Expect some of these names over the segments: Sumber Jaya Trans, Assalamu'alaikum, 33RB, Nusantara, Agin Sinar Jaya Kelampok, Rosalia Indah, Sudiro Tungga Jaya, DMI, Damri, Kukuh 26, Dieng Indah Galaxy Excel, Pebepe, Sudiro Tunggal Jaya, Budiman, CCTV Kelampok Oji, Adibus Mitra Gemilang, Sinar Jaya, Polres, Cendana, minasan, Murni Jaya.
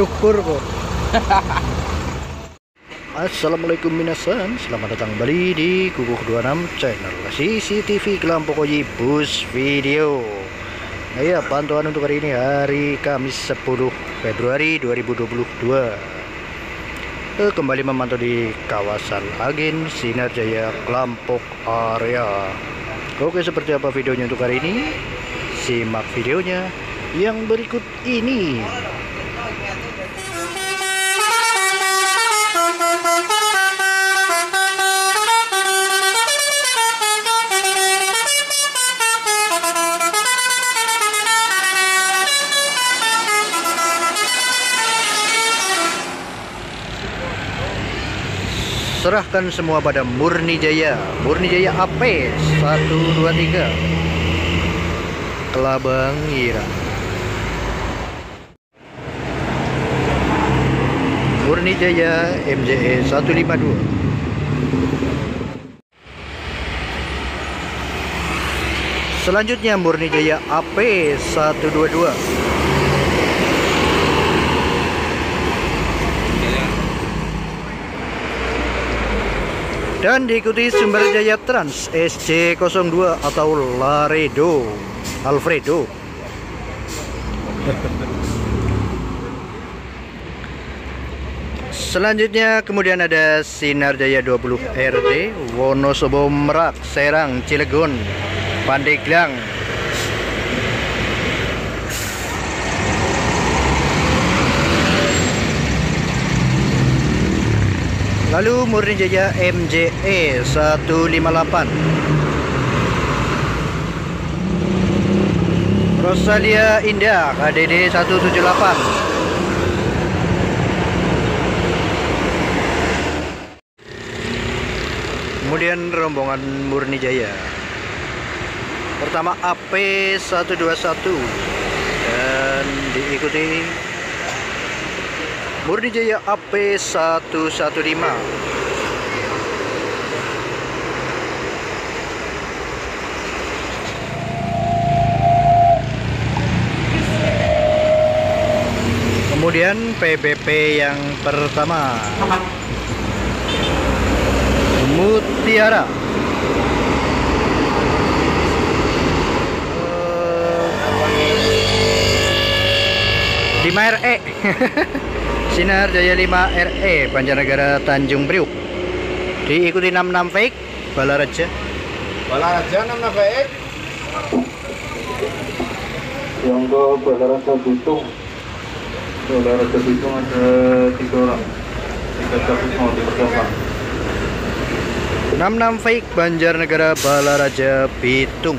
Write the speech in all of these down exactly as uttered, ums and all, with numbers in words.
syukur kok. Assalamualaikum minasan, selamat datang kembali di Kukuh dua puluh enam channel C C T V Kelampok Oji Bus Video. Nah ya, pantauan untuk hari ini hari Kamis sepuluh Februari dua ribu dua puluh dua. Kembali memantau di kawasan Agin Sinar Jaya Kelampok area. Oke, seperti apa videonya untuk hari ini? Simak videonya yang berikut ini. Serahkan semua pada Murni Jaya. Murni Jaya A P satu dua tiga Kelabang Ira. Murni Jaya M J E satu lima dua. Selanjutnya Murni Jaya A P satu dua dua. Dan diikuti Sumber Jaya Trans S C nol dua atau Laredo Alfredo. Selanjutnya kemudian ada Sinar Jaya dua puluh R D Wonosobo Merak Serang Cilegon Pandeglang. Lalu Murni Jaya M J E satu lima delapan. Rosalia Indah K D D satu tujuh delapan. Kemudian rombongan Murni Jaya. Pertama A P satu dua satu dan diikuti Murni Jaya A P satu satu lima. Kemudian P B P yang pertama Mutiara lima R E. Sinar Jaya lima R E Banjarnegara Tanjung Priuk. Diikuti enam enam fake Balaraja. Balaraja enam enam fake. Yang ke Balaraja Bitung. Balaraja Bitung ada tiga orang. Tiga orang mau dipertemukan. enam enam fake Banjarnegara Balaraja Bitung.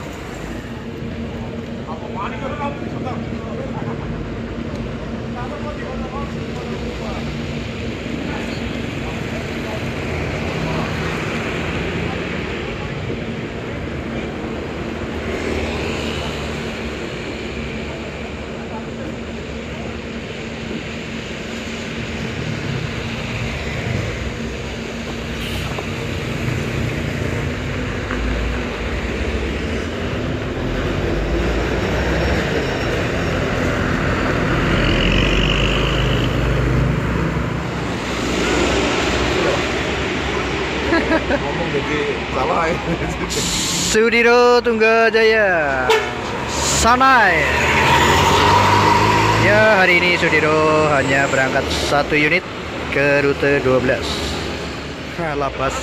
Sudiro Tunggal Jaya Sanai. Ya, hari ini Sudiro hanya berangkat satu unit ke rute dua belas. Lapas.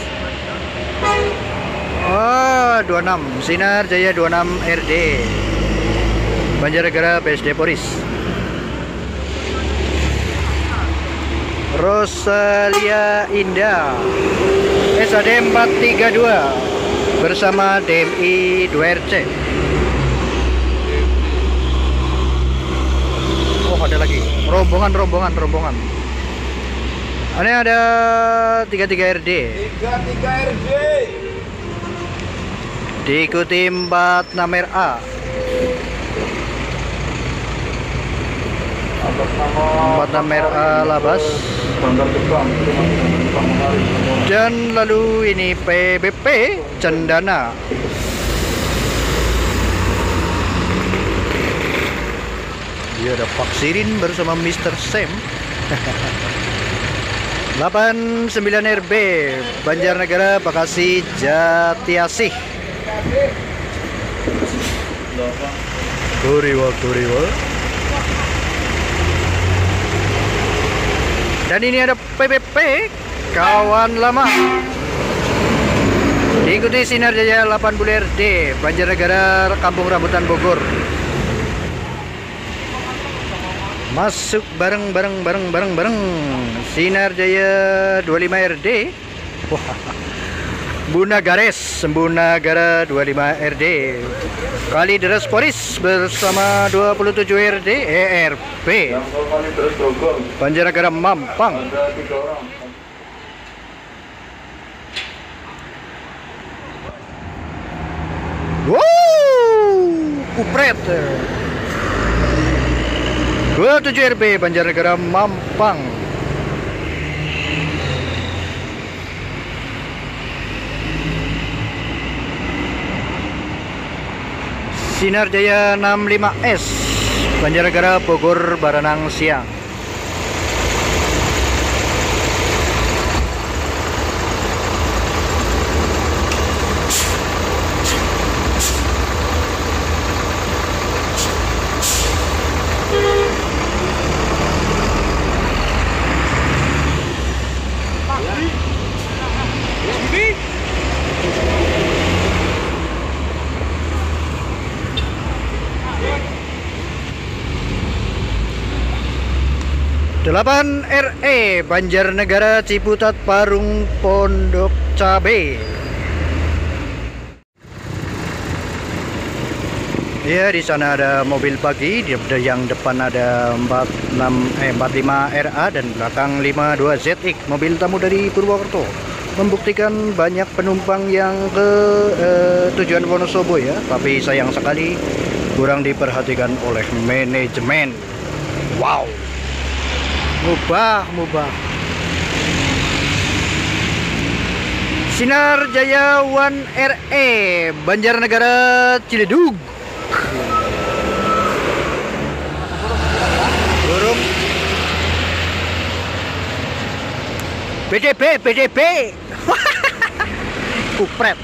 Oh, dua enam Sinar Jaya dua enam R D Banjarnegara P S D Polres. Rosalia Indah S A D empat tiga dua bersama D M I dua R C. Oh, ada lagi rombongan rombongan rombongan. Ini ada tiga tiga R D. tiga tiga R D. Diikuti empat enam R A. empat enam R A Labas. Dan lalu ini P B P Cendana. Dia ada Pak Sirin bersama Mister Sam. delapan sembilan R B Banjarnegara Bekasi Jatiasih. Duriwol Duriwol. Dan ini ada P P P Kawan Lama. Diikuti Sinar Jaya delapan puluh R D Banjarnegara Kampung Rambutan Bogor. Masuk bareng bareng bareng bareng bareng Sinar Jaya dua puluh lima R D. Wah. Buna Gares Sembunagara dua puluh lima R D. Kali Deres Polis bersama dua puluh tujuh R D E R P. Banjarnegara Mampang. Wow, Kupret. dua puluh tujuh R B Banjarnegara Mampang. Sinar Jaya enam puluh lima S Banjarnegara Bogor Baranang Siang. delapan R E Banjarnegara Ciputat Parung Pondok Cabe. Ya, di sana ada mobil pagi, di yang depan ada empat enam eh empat lima R A dan belakang lima dua Z X, mobil tamu dari Purwokerto. Membuktikan banyak penumpang yang ke eh, tujuan Wonosobo ya, tapi sayang sekali kurang diperhatikan oleh manajemen. Wow. Mubah, mubah. Sinar Jaya satu R E Banjarnegara Ciledug. Burung B D B, B D B. Kupret.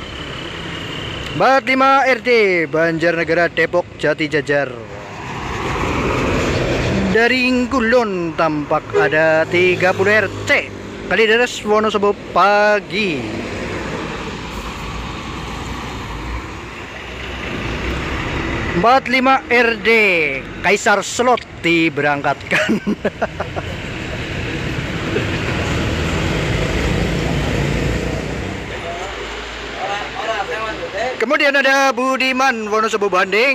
empat lima R D Banjarnegara Depok Jati Jajar. Dari Gulon tampak ada tiga puluh R C Kali Deres Wonosobo pagi. Empat lima R D Kaisar Slot diberangkatkan. Kemudian ada Budiman Wonosobo Bandeng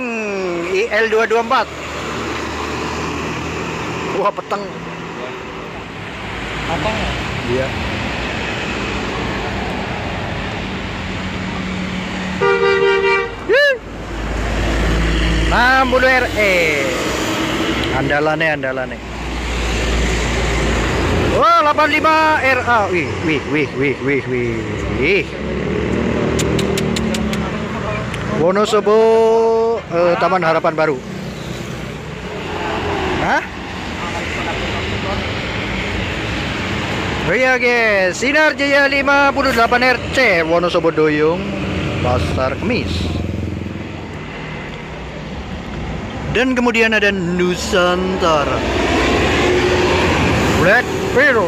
I L dua dua empat. Wah, peteng. Apa? Iya. enam puluh R E. Andalannya, andalannya. Wah, delapan lima R A. Wih, wih, wih, wih, wih, wih. Wonosobo eh, Taman Harapan Baru. Hah? Oh iya guys, Sinar Jaya lima puluh delapan R C Wonosobo Doyong Pasar Kemis. Dan kemudian ada Nusantara Black Pearl.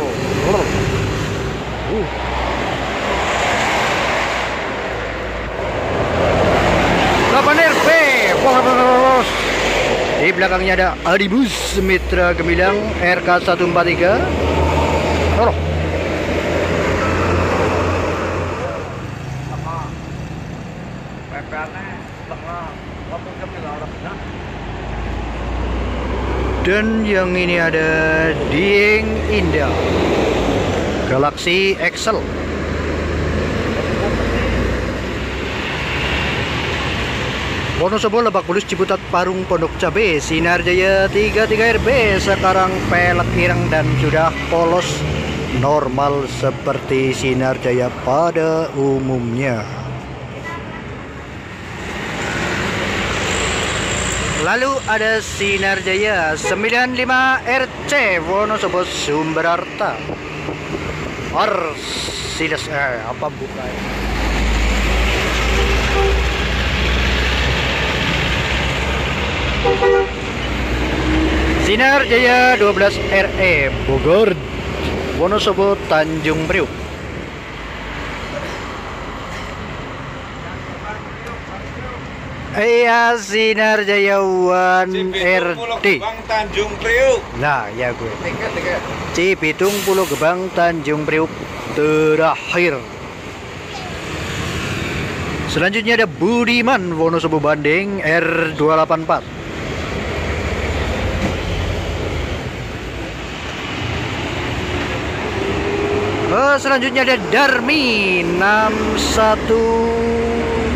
uh. delapan R P di belakangnya ada Adibus Mitra Gemilang R K satu empat tiga. Dan yang ini ada Dieng Indah Galaxy Excel. Wonosobo Lebak Bulus Ciputat Parung Pondok Cabe. Sinar Jaya tiga puluh tiga R B sekarang pelek ireng dan sudah polos normal seperti Sinar Jaya pada umumnya. Lalu ada Sinar Jaya sembilan puluh lima R C Wonosobo Sumberarta Orsides eh apa bukan Sinar Jaya dua belas R E Bogor Wonosobo Tanjung Priuk. Iya, Sinar Jaya satu R D Gebang Tanjung Priuk. Nah, ya gue Cibitung Pulau Gebang Tanjung Priuk terakhir. Selanjutnya ada Budiman Wonosobo Bandeng R dua delapan empat. Oh, selanjutnya ada Damri enam satu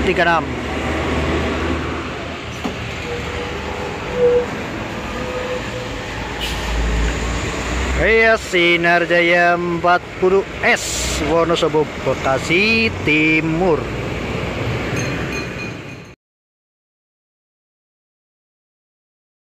tiga enam. Iya, Sinar Jaya empat puluh S Wonosobo Bekasi Timur.